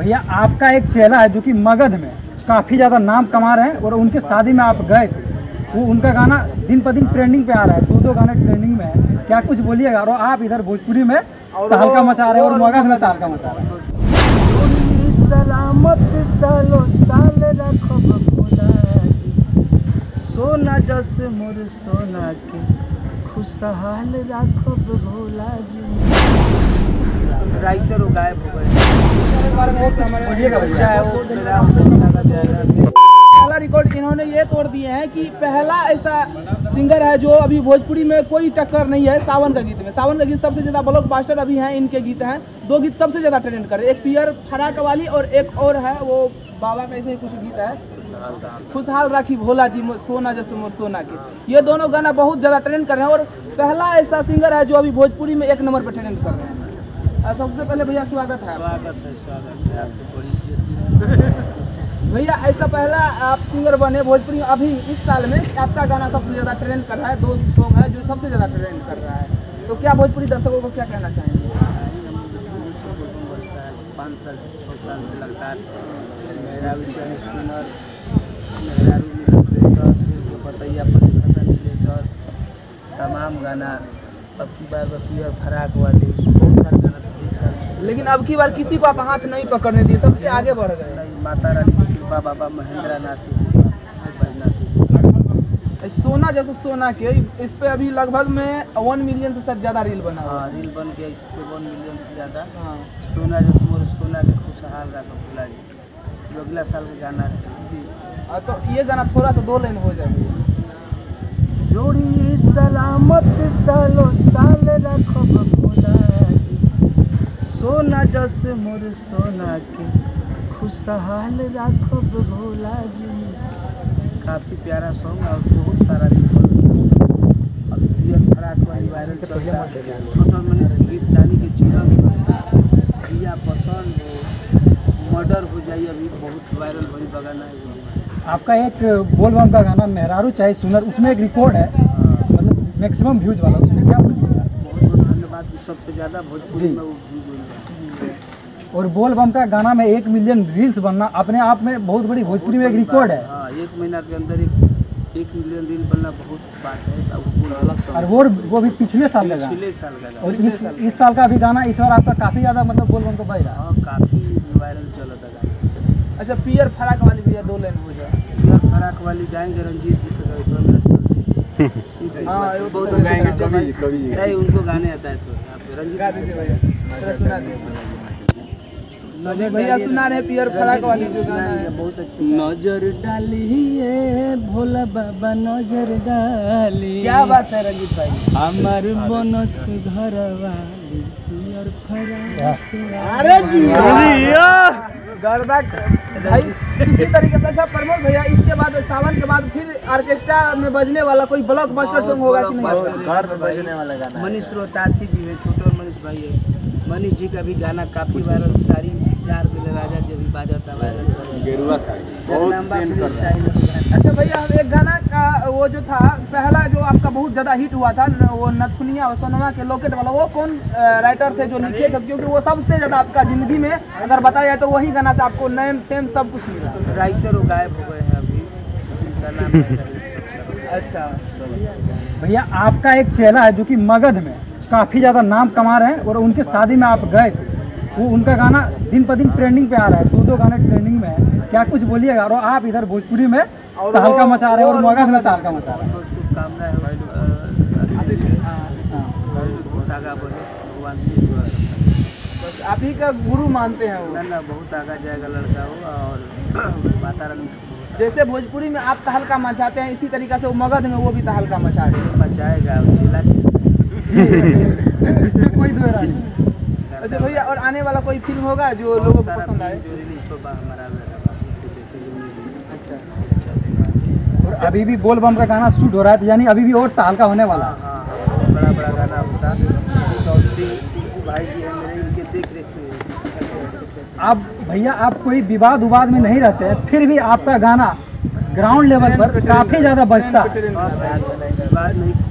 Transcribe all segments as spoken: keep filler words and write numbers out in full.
भैया आपका एक चेला है जो कि मगध में काफ़ी ज़्यादा नाम कमा रहे हैं और उनके शादी में आप गए थे, वो उनका गाना दिन पर दिन ट्रेंडिंग पे आ रहा है, दो दो गाने ट्रेंडिंग में है, क्या कुछ बोलिएगा? और आप इधर भोजपुरी में तहलका मचा रहे हैं और मगध में तहलका मचा रहे हैं। सलामत सालों साल रखब खुदा सोना जस मोर सोना के खुशहाल रखब भोला जी। राइटर गायब हो गए, पहला रिकॉर्ड इन्होंने ये तोड़ दिए हैं कि पहला ऐसा सिंगर है जो अभी भोजपुरी में कोई टक्कर नहीं है। सावन का गीत में सावन का गीत सबसे ज़्यादा ब्लॉकबस्टर अभी हैं, इनके गीत हैं दो गीत सबसे ज़्यादा ट्रेंड कर रहे हैं, एक पियर फराक वाली और एक और है वो बाबा का ऐसे ही कुछ गीत है खुशहाल राखी भोला जी सोना जैसे मोर सोना की, ये दोनों गाना बहुत ज़्यादा ट्रेंड कर रहे हैं और पहला ऐसा सिंगर है जो अभी भोजपुरी में एक नंबर पर ट्रेंड कर रहे हैं। सबसे पहले भैया स्वागत है, स्वागत है, स्वागत है भैया। ऐसा पहला आप सिंगर बने भोजपुरी अभी इस साल में, आपका गाना सबसे ज़्यादा ट्रेंड कर रहा है, दो सॉन्ग है जो सबसे ज़्यादा ट्रेंड कर रहा है, तो क्या भोजपुरी दर्शकों को क्या कहना चाहेंगे? पाँच साल छः साल में लगता है तमाम गाना, अब की बार बस फराक वाले बहुत सारे गाना, लेकिन अब की बार किसी को आप हाथ नहीं पकड़ने दिए, सबसे आगे बढ़ गए। माता रानी बाबा बाबा महेंद्र नाथ सोना जैसे सोना के, इस पे अभी लगभग में वन मिलियन से शायद ज़्यादा रील बना, हाँ रील बन गया इस पे वन मिलियन से ज़्यादा। हाँ सोना जैसे मोर सोना के खुशहाल राखब भोला जी जो अगला साल का गाना है जी, तो ये गाना थोड़ा सा दो लाइन हो जाएगी। जोड़ी सलामत सालों साल राखब भोला जी सोना जैसे मोर सोना के खुशहाल राखब भोला जी। काफ़ी प्यारा सॉन्ग और बहुत सारा चीज़ वायरल छोटा मनी संगीत चाली के चिड़िया पसंद मर्डर हो जाए अभी बहुत वायरल हो गाना है आपका। एक बोलबम का गाना मेहरारू चाहे सुनर उसमें एक रिकॉर्ड है मतलब मैक्सिमम व्यूज वाला, उसमें क्या बोलिएगा? बहुत बहुत धन्यवाद, सबसे ज़्यादा भोजपुरी में वो व्यूज और बोलबम का गाना में एक मिलियन रील्स बनना अपने आप में बहुत बड़ी भोजपुरी में एक रिकॉर्ड है। आ, एक महीना के अंदर एक, एक मिलियन रील बनना बहुत बात है, वो और वो वो भी पिछले साल लगा साल लगा और इस साल इस साल का भी गाना इस बार आपका काफ़ी ज़्यादा मतलब बोलबम को बज रहा है, काफ़ी वायरल चल रहा है। अच्छा पियर फराक वाली भैया दो लाइन हो जाए, पियर फराक वाली गाएंगे रंजीत जी से, उनको गाने आता है तो रंजीत भैया सुना रहे पियर फराक वाली जो गाना है बहुत अच्छी। नजर डालिए भोला बाबा नजर डाली, क्या बात है रंजीत भाई, हमार बोनस घर वाली पियर फराक। अरे जी गर्दा भाई इसी तरीके से। अच्छा प्रमोद भैया इसके बाद सावन के बाद फिर ऑर्केस्ट्रा में बजने वाला कोई ब्लॉकबस्टर सॉन्ग होगा कि नहीं? घर में बजने वाला गाना मनीष रोहतासी जी है, छोटे मनीष भाई है, मनीष जी का भी गाना काफ़ी वायरल, सारी चार दिल राजा जब भी बाजा था वायरल गेरुआ साड़ी बहुत साड़ी। अच्छा भैया हम एक गाना का वो जो था पहला जो आपका बहुत ज़्यादा हिट हुआ था वो नथुनिया और सोनमा के लॉकेट वाला, वो कौन राइटर थे जो लिखे थे? क्योंकि वो सबसे ज़्यादा आपका ज़िंदगी में अगर बताया तो वही गाना से आपको नेम फेम सब कुछ मिला। राइटर वो गायब हो गए हैं अभी। अच्छा भैया आपका एक चेला है जो कि मगध में काफ़ी ज़्यादा नाम कमा रहे हैं और उनके शादी में आप गए थे, वो उनका गाना दिन पर दिन ट्रेंडिंग पे आ रहा है, दो दो गाने ट्रेंडिंग में है, क्या कुछ बोलिएगा? और आप इधर भोजपुरी में तहलका मचा रहे हैं और मगध में तहलका मचा रहे हैं, आप ही का गुरु मानते हैं वो ना? बहुत आगा जाएगा लड़का हो और माता रानी, जैसे भोजपुरी में आप तहलका मचाते हैं इसी तरीके से वो मगध में वो भी तहलका मचा रहे हैं, मचाएगा इसमें कोई दुविधा नहीं। अच्छा भैया और आने वाला कोई फिल्म होगा जो लोगों को पसंद आए? अच्छा अभी भी बोलबम का गाना शूट हो रहा है यानी अभी भी और तहलका होने वाला है, बड़ा बड़ा गाना होता है। आप भैया आप कोई विवाद उवाद में नहीं रहते हैं, फिर भी आपका गाना ग्राउंड लेवल पर काफ़ी ज़्यादा बजता है,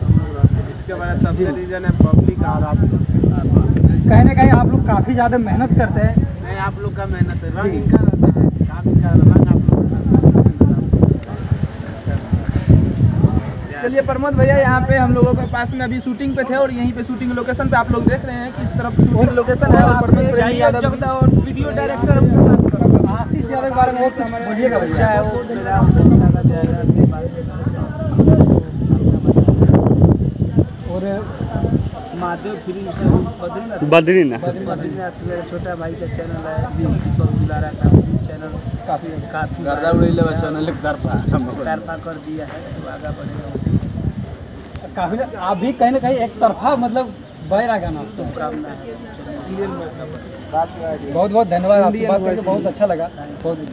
सबसे रीजन है पब्लिक। और आप कहीं ना कहीं आप लोग काफ़ी ज़्यादा मेहनत करते हैं नहीं, आप लोग का मेहनत है, रंग इनका रहता है, काम इनका रहता है, आप लोग का। चलिए प्रमोद भैया, यहाँ पे हम लोगों के पास में अभी शूटिंग पे थे और यहीं पे शूटिंग लोकेशन पे आप लोग देख रहे हैं कि इस तरफ शूटिंग लोकेशन है और प्रमोद और वीडियो डायरेक्टर आशीष यादव के बारे में कुछ बोलिएगा। बच्चा है वो मेरा बताना चाहेगा इसके बारे में। और माधव फिल्म से बद्रीनाथ बद्रीनाथ बद्रीनाथ मेरा छोटा भाई का चैनल है बुलारा का, चैनल काफ़ी काफ़ी चैनल तरफा कर दिया है, तो आगे बढ़ेगा काफ़ी। आप भी कहीं ना कहीं एक तरफा मतलब बहरा गाना शुभकामना है। बहुत बहुत धन्यवाद, आपसे बात करके बहुत अच्छा लगा। बहुत